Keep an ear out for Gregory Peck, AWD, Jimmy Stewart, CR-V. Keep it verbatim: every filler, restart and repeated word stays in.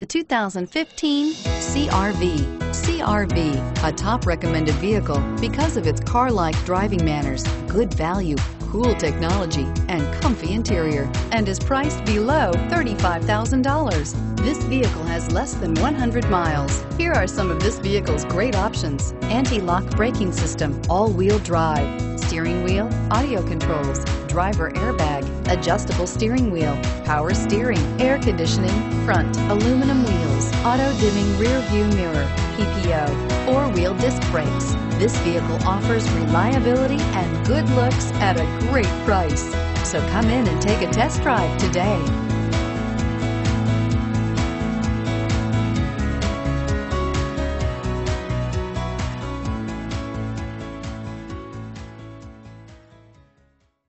The two thousand fifteen C R V. C R V, a top recommended vehicle because of its car-like driving manners, good value, cool technology, and comfy interior, and is priced below thirty-five thousand dollars. This vehicle has less than one hundred miles. Here are some of this vehicle's great options: anti-lock braking system, all-wheel drive, steering wheel audio controls, driver airbag, adjustable steering wheel, power steering, air conditioning, front aluminum wheels, auto-dimming rear view mirror, P P O, four-wheel disc brakes. This vehicle offers reliability and good looks at a great price. So come in and take a test drive today.